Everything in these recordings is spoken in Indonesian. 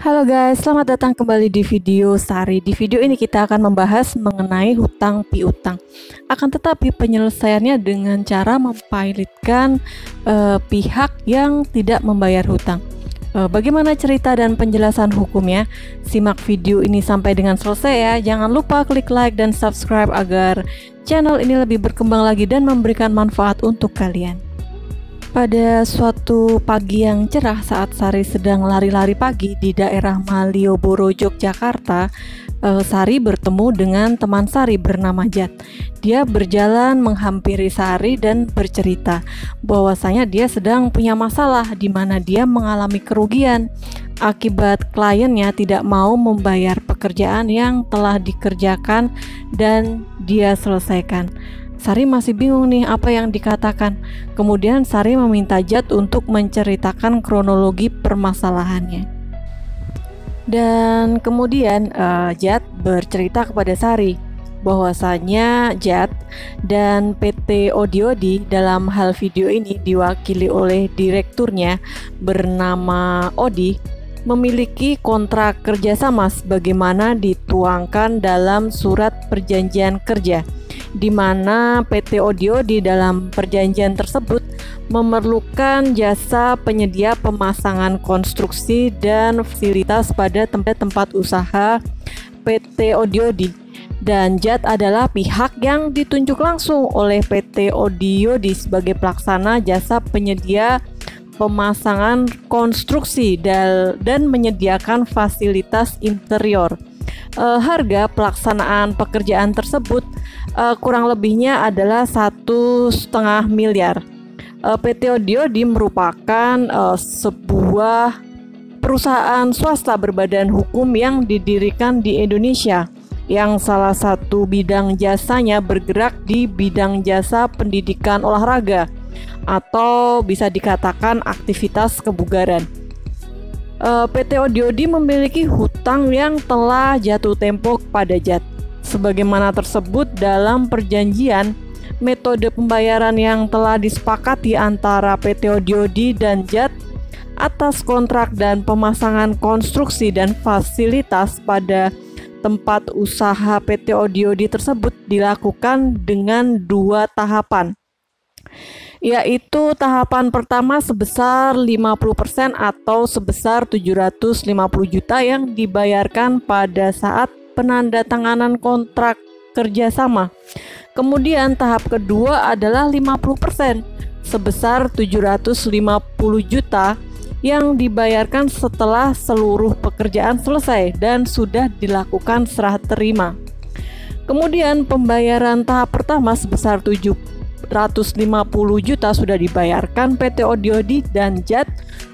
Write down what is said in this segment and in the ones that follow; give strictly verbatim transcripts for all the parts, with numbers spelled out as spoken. Halo guys, selamat datang kembali di video Sari. Di video ini kita akan membahas mengenai hutang piutang. Akan tetapi penyelesaiannya dengan cara mempilotkan uh, pihak yang tidak membayar hutang. Uh, bagaimana cerita dan penjelasan hukumnya? Simak video ini sampai dengan selesai ya. Jangan lupa klik like dan subscribe agar channel ini lebih berkembang lagi dan memberikan manfaat untuk kalian. Pada suatu pagi yang cerah saat Sari sedang lari-lari pagi di daerah Malioboro, Yogyakarta, Sari bertemu dengan teman Sari bernama Jat. Dia berjalan menghampiri Sari dan bercerita bahwasanya dia sedang punya masalah di mana dia mengalami kerugian akibat kliennya tidak mau membayar pekerjaan yang telah dikerjakan dan dia selesaikan. Sari masih bingung nih apa yang dikatakan. Kemudian Sari meminta Jat untuk menceritakan kronologi permasalahannya. Dan kemudian uh, Jat bercerita kepada Sari bahwasanya Jat dan P T Odi-Odi dalam hal video ini diwakili oleh direkturnya bernama Odi memiliki kontrak kerjasama sebagaimana dituangkan dalam surat perjanjian kerja, di mana P T Odi-Odi dalam perjanjian tersebut memerlukan jasa penyedia pemasangan konstruksi dan fasilitas pada tempat-tempat usaha P T Odi-Odi, dan Jat adalah pihak yang ditunjuk langsung oleh P T Odi-Odi sebagai pelaksana jasa penyedia pemasangan konstruksi dan menyediakan fasilitas interior. Uh, harga pelaksanaan pekerjaan tersebut uh, kurang lebihnya adalah satu setengah miliar. Uh, P T Odi-Odi merupakan uh, sebuah perusahaan swasta berbadan hukum yang didirikan di Indonesia, yang salah satu bidang jasanya bergerak di bidang jasa pendidikan olahraga atau bisa dikatakan aktivitas kebugaran. P T Odi-Odi memiliki hutang yang telah jatuh tempo kepada Jat. Sebagaimana tersebut dalam perjanjian, metode pembayaran yang telah disepakati antara P T Odi-Odi dan Jat atas kontrak dan pemasangan konstruksi dan fasilitas pada tempat usaha P T Odi-Odi tersebut dilakukan dengan dua tahapan, yaitu tahapan pertama sebesar lima puluh persen atau sebesar tujuh ratus lima puluh juta yang dibayarkan pada saat penandatanganan kontrak kerjasama. Kemudian tahap kedua adalah lima puluh persen sebesar tujuh ratus lima puluh juta yang dibayarkan setelah seluruh pekerjaan selesai dan sudah dilakukan serah terima. Kemudian pembayaran tahap pertama sebesar tujuh ratus lima puluh juta sudah dibayarkan P T Odi-Odi, dan Jat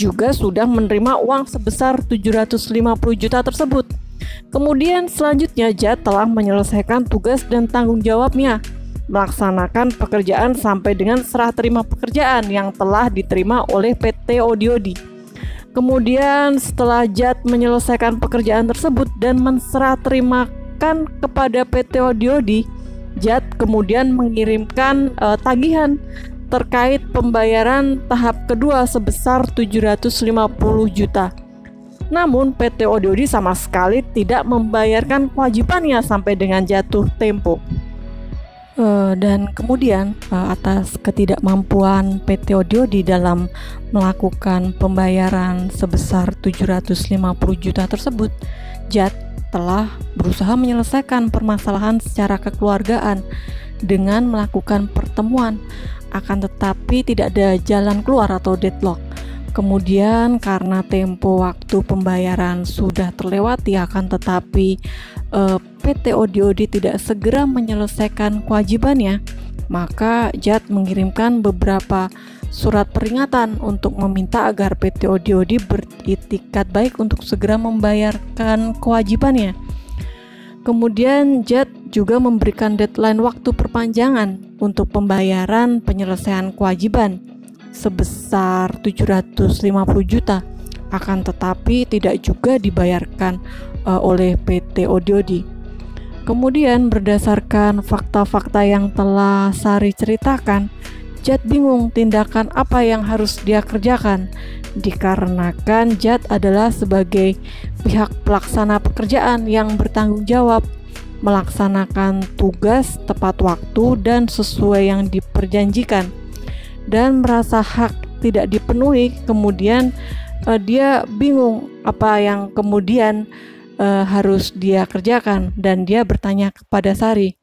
juga sudah menerima uang sebesar tujuh ratus lima puluh juta tersebut. Kemudian selanjutnya Jat telah menyelesaikan tugas dan tanggung jawabnya, melaksanakan pekerjaan sampai dengan serah terima pekerjaan yang telah diterima oleh P T Odi-Odi. Kemudian setelah Jat menyelesaikan pekerjaan tersebut dan menserah terimakan kepada P T Odi-Odi, Jat kemudian mengirimkan uh, tagihan terkait pembayaran tahap kedua sebesar tujuh ratus lima puluh juta. Namun P T Odi-Odi sama sekali tidak membayarkan kewajibannya sampai dengan jatuh tempo. Uh, dan kemudian uh, atas ketidakmampuan P T Odi-Odi dalam melakukan pembayaran sebesar tujuh ratus lima puluh juta tersebut, Jat telah berusaha menyelesaikan permasalahan secara kekeluargaan dengan melakukan pertemuan, akan tetapi tidak ada jalan keluar atau deadlock. Kemudian karena tempo waktu pembayaran sudah terlewati, akan tetapi eh, P T Odi-Odi tidak segera menyelesaikan kewajibannya, maka Jat mengirimkan beberapa surat peringatan untuk meminta agar P T Odi-Odi beritikat baik untuk segera membayarkan kewajibannya. Kemudian Jat juga memberikan deadline waktu perpanjangan untuk pembayaran penyelesaian kewajiban sebesar tujuh ratus lima puluh juta, akan tetapi tidak juga dibayarkan uh, oleh P T Odi-Odi. Kemudian berdasarkan fakta-fakta yang telah Sari ceritakan, Jat bingung tindakan apa yang harus dia kerjakan, dikarenakan Jat adalah sebagai pihak pelaksana pekerjaan yang bertanggung jawab melaksanakan tugas tepat waktu dan sesuai yang diperjanjikan, dan merasa hak tidak dipenuhi. Kemudian eh, dia bingung apa yang kemudian eh, harus dia kerjakan, dan dia bertanya kepada Sari,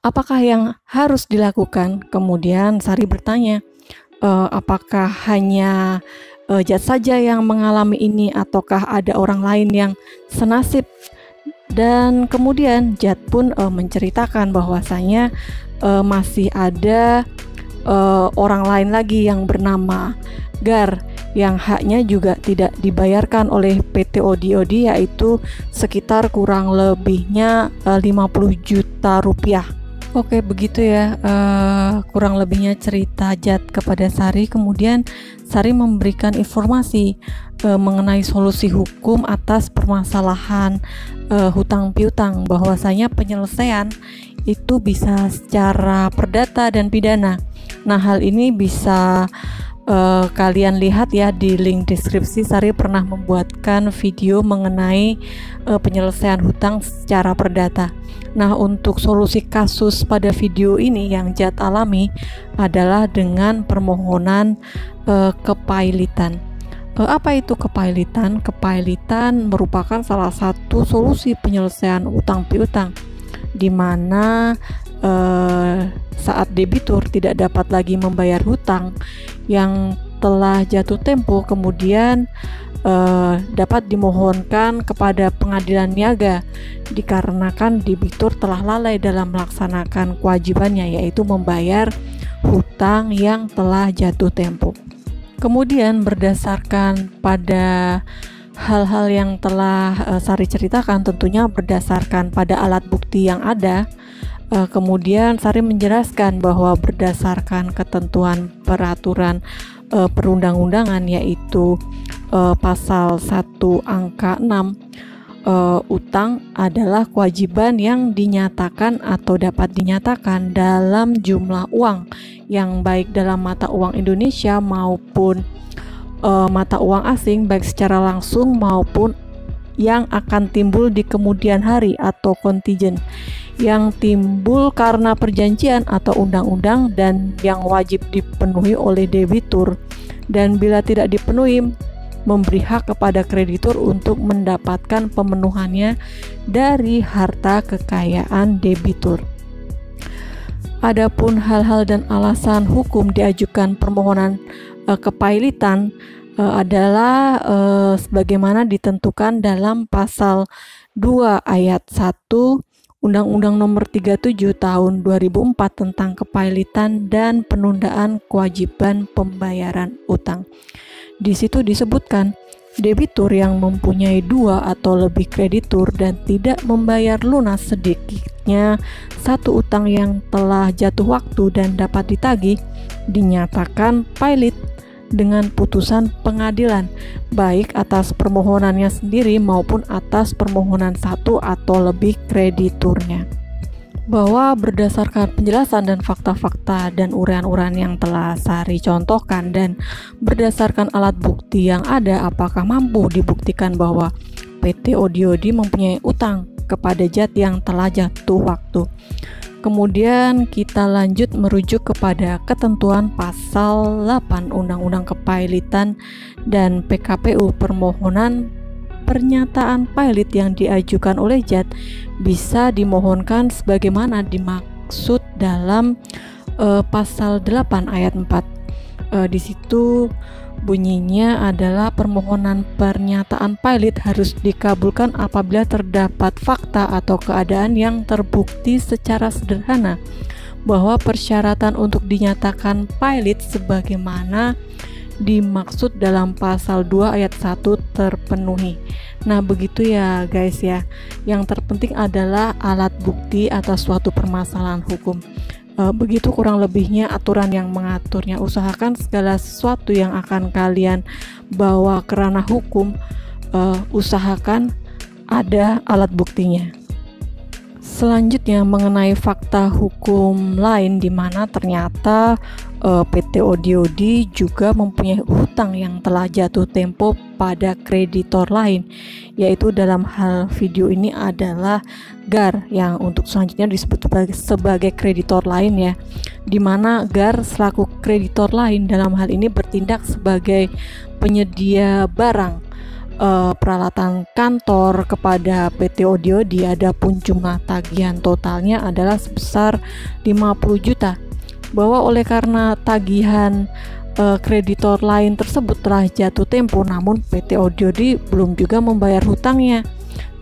apakah yang harus dilakukan? Kemudian Sari bertanya, e, apakah hanya e, Jat saja yang mengalami ini, ataukah ada orang lain yang senasib? Dan kemudian Jat pun e, menceritakan bahwasanya e, masih ada e, orang lain lagi yang bernama Gar, yang haknya juga tidak dibayarkan oleh P T Odi-Odi, yaitu sekitar kurang lebihnya lima puluh juta rupiah. Oke, begitu ya uh, kurang lebihnya cerita Jat kepada Sari. Kemudian Sari memberikan informasi uh, mengenai solusi hukum atas permasalahan uh, hutang piutang, bahwasanya penyelesaian itu bisa secara perdata dan pidana. Nah, hal ini bisa Uh, kalian lihat ya di link deskripsi. Sari pernah membuatkan video mengenai uh, penyelesaian hutang secara perdata. Nah, untuk solusi kasus pada video ini yang Jat alami adalah dengan permohonan uh, kepailitan. uh, Apa itu kepailitan? Kepailitan merupakan salah satu solusi penyelesaian utang piutang, di mana Uh, saat debitur tidak dapat lagi membayar hutang yang telah jatuh tempo, kemudian uh, dapat dimohonkan kepada pengadilan niaga, dikarenakan debitur telah lalai dalam melaksanakan kewajibannya, yaitu membayar hutang yang telah jatuh tempo. Kemudian berdasarkan pada hal-hal yang telah uh, Sari ceritakan, tentunya berdasarkan pada alat bukti yang ada. Uh, kemudian Sari menjelaskan bahwa berdasarkan ketentuan peraturan uh, perundang-undangan, yaitu uh, pasal satu angka enam, uh, utang adalah kewajiban yang dinyatakan atau dapat dinyatakan dalam jumlah uang yang baik dalam mata uang Indonesia maupun uh, mata uang asing, baik secara langsung maupun yang akan timbul di kemudian hari atau kontijen, yang timbul karena perjanjian atau undang-undang, dan yang wajib dipenuhi oleh debitur, dan bila tidak dipenuhi memberi hak kepada kreditur untuk mendapatkan pemenuhannya dari harta kekayaan debitur. Adapun hal-hal dan alasan hukum diajukan permohonan eh, kepailitan eh, adalah eh, sebagaimana ditentukan dalam pasal dua ayat satu Undang-Undang Nomor tiga puluh tujuh tahun dua ribu empat tentang kepailitan dan penundaan kewajiban pembayaran utang. Di situ disebutkan, debitur yang mempunyai dua atau lebih kreditur dan tidak membayar lunas sedikitnya satu utang yang telah jatuh waktu dan dapat ditagih, dinyatakan pailit dengan putusan pengadilan, baik atas permohonannya sendiri maupun atas permohonan satu atau lebih krediturnya. Bahwa berdasarkan penjelasan dan fakta-fakta dan uraian-uraian yang telah Sari contohkan, dan berdasarkan alat bukti yang ada, apakah mampu dibuktikan bahwa P T Odi-Odi mempunyai utang kepada Jat yang telah jatuh waktu. Kemudian kita lanjut merujuk kepada ketentuan pasal delapan Undang-Undang Kepailitan dan P K P U. Permohonan pernyataan pailit yang diajukan oleh Jat bisa dimohonkan sebagaimana dimaksud dalam uh, pasal delapan ayat empat. Uh, di situ bunyinya adalah, permohonan pernyataan pailit harus dikabulkan apabila terdapat fakta atau keadaan yang terbukti secara sederhana bahwa persyaratan untuk dinyatakan pailit sebagaimana dimaksud dalam pasal dua ayat satu terpenuhi. Nah, begitu ya guys ya. Yang terpenting adalah alat bukti atas suatu permasalahan hukum. E, begitu kurang lebihnya aturan yang mengaturnya. Usahakan segala sesuatu yang akan kalian bawa ke ranah hukum, e, usahakan ada alat buktinya. Selanjutnya mengenai fakta hukum lain, di mana ternyata eh, P T Odi-Odi juga mempunyai hutang yang telah jatuh tempo pada kreditor lain, yaitu dalam hal video ini adalah Gar, yang untuk selanjutnya disebut sebagai, sebagai kreditor lain ya, di mana Gar selaku kreditor lain dalam hal ini bertindak sebagai penyedia barang, Uh, peralatan kantor kepada P T Odi-Odi. Ada pun jumlah tagihan totalnya adalah sebesar lima puluh juta, bahwa oleh karena tagihan uh, kreditor lain tersebut telah jatuh tempo, namun P T Odi-Odi belum juga membayar hutangnya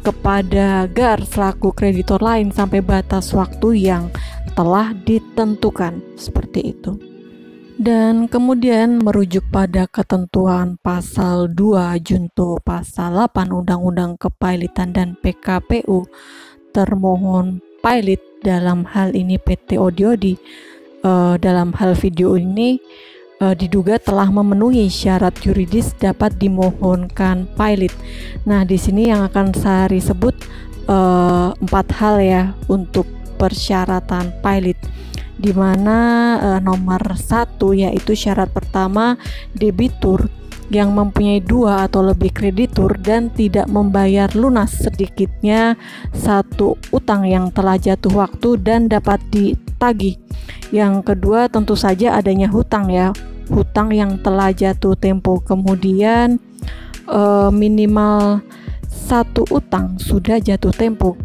kepada Gar selaku kreditor lain sampai batas waktu yang telah ditentukan, seperti itu. Dan kemudian merujuk pada ketentuan pasal dua junto pasal delapan Undang-Undang Kepailitan dan P K P U, termohon pailit dalam hal ini P T Odi-Odi eh, dalam hal video ini eh, diduga telah memenuhi syarat yuridis dapat dimohonkan pailit. Nah, di sini yang akan Sari sebut eh, empat hal ya untuk persyaratan pailit, di mana e, nomor satu yaitu syarat pertama debitur yang mempunyai dua atau lebih kreditur dan tidak membayar lunas sedikitnya satu utang yang telah jatuh waktu dan dapat ditagih. Yang kedua tentu saja adanya hutang ya, hutang yang telah jatuh tempo, kemudian e, minimal satu utang sudah jatuh tempo.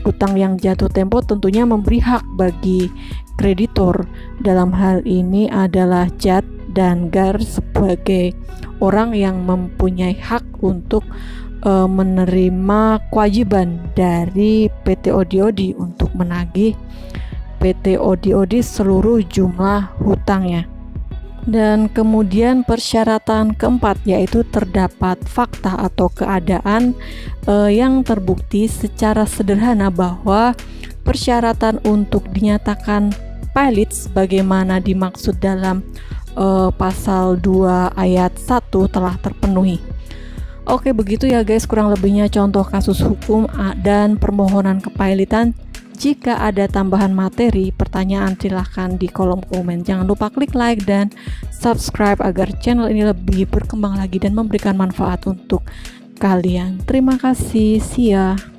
Utang yang jatuh tempo tentunya memberi hak bagi kreditor, dalam hal ini adalah Jat dan Gar sebagai orang yang mempunyai hak untuk e, menerima kewajiban dari P T Odi-Odi untuk menagih P T Odi-Odi seluruh jumlah hutangnya. Dan kemudian persyaratan keempat yaitu terdapat fakta atau keadaan eh, yang terbukti secara sederhana bahwa persyaratan untuk dinyatakan pailit sebagaimana dimaksud dalam eh, pasal dua ayat satu telah terpenuhi. Oke, begitu ya guys, kurang lebihnya contoh kasus hukum dan permohonan kepailitan. Jika ada tambahan materi, pertanyaan silahkan di kolom komen. Jangan lupa klik like dan subscribe agar channel ini lebih berkembang lagi dan memberikan manfaat untuk kalian. Terima kasih, see ya.